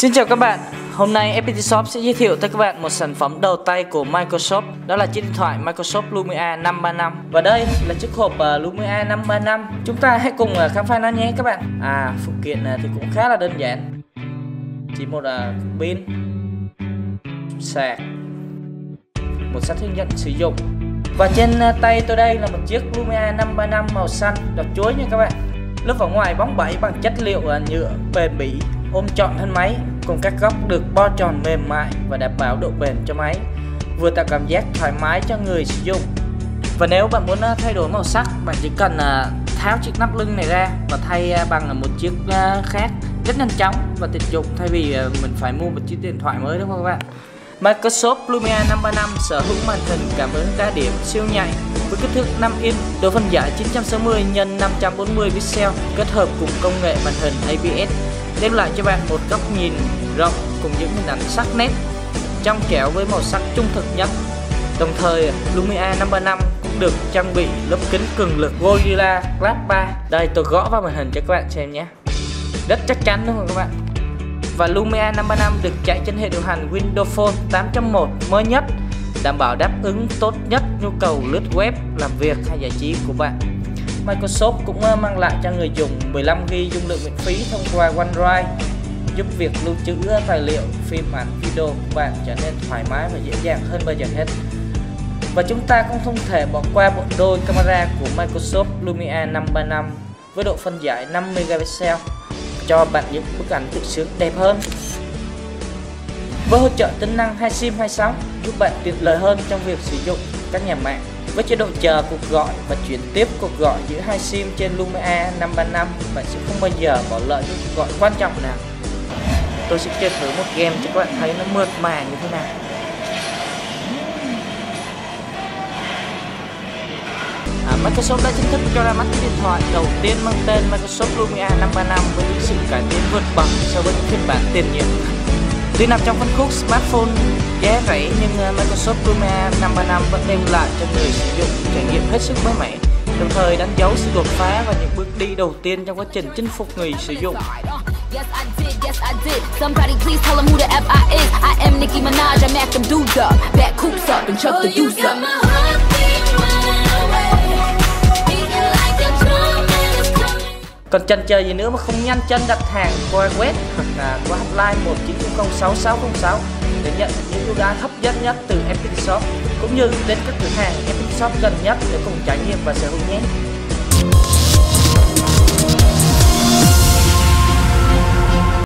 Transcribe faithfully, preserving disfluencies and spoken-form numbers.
Xin chào các bạn, hôm nay ép pê tê Shop sẽ giới thiệu tới các bạn một sản phẩm đầu tay của Microsoft. Đó là chiếc điện thoại Microsoft Lumia năm ba năm. Và đây là chiếc hộp Lumia năm ba năm. Chúng ta hãy cùng khám phá nó nhé các bạn. À, phụ kiện thì cũng khá là đơn giản. Chỉ một uh, pin, sạc, một sách hướng dẫn sử dụng. Và trên tay tôi đây là một chiếc Lumia năm ba năm màu xanh đọt chuối nha các bạn. Lớp vỏ ngoài bóng bẩy bằng chất liệu nhựa bền bỉ, ôm trọn thân máy, cùng các góc được bo tròn mềm mại và đảm bảo độ bền cho máy, vừa tạo cảm giác thoải mái cho người sử dụng. Và nếu bạn muốn thay đổi màu sắc, bạn chỉ cần tháo chiếc nắp lưng này ra và thay bằng một chiếc khác rất nhanh chóng và tiện dụng, thay vì mình phải mua một chiếc điện thoại mới, đúng không các bạn? Microsoft Lumia năm ba năm sở hữu màn hình cảm ứng đa điểm siêu nhạy với kích thước năm inch, độ phân giải chín trăm sáu mươi nhân năm trăm bốn mươi pixel kết hợp cùng công nghệ màn hình i pê ét, đem lại cho bạn một góc nhìn rộng cùng những hình ảnh sắc nét, trong trẻo với màu sắc trung thực nhất. Đồng thời, Lumia năm ba năm cũng được trang bị lớp kính cường lực Gorilla Glass ba. Đây, tôi gõ vào màn hình cho các bạn xem nhé. Rất chắc chắn đúng không các bạn? Và Lumia năm ba năm được chạy trên hệ điều hành Windows Phone tám chấm một mới nhất, đảm bảo đáp ứng tốt nhất nhu cầu lướt web, làm việc hay giải trí của bạn. Microsoft cũng mang lại cho người dùng mười lăm gi-ga-bai dung lượng miễn phí thông qua OneDrive, giúp việc lưu trữ tài liệu, phim ảnh, video của bạn trở nên thoải mái và dễ dàng hơn bao giờ hết. Và chúng ta cũng không thể bỏ qua bộ đôi camera của Microsoft Lumia năm ba năm với độ phân giải năm megapixel, cho bạn những bức ảnh tự sướng đẹp hơn. Với hỗ trợ tính năng hai sim hai mươi sáu, giúp bạn tiện lợi hơn trong việc sử dụng các nhà mạng. Với chế độ chờ cuộc gọi và chuyển tiếp cuộc gọi giữa hai sim trên Lumia năm ba năm, bạn sẽ không bao giờ bỏ lỡ những cuộc gọi quan trọng nào. Tôi sẽ chơi thử một game cho các bạn thấy nó mượt mà như thế nào. À, Microsoft đã chính thức cho ra mắt chiếc điện thoại đầu tiên mang tên Microsoft Lumia năm ba năm với những sự cải tiến vượt bậc so với phiên bản tiền nhiệm. Tuy nằm trong phân khúc smartphone giá rẻ nhưng Microsoft Lumia năm ba năm vẫn đem lại cho người sử dụng trải nghiệm hết sức mới mẻ, đồng thời đánh dấu sự đột phá và những bước đi đầu tiên trong quá trình chinh phục người sử dụng. Còn chần chờ gì nữa mà không nhanh chân đặt hàng qua web hoặc là qua hotline một chín không không sáu sáu không sáu để nhận những ưu đãi hấp dẫn nhất từ ép pê tê Shop, cũng như đến các cửa hàng ép pê tê Shop gần nhất để cùng trải nghiệm và sở hữu nhé.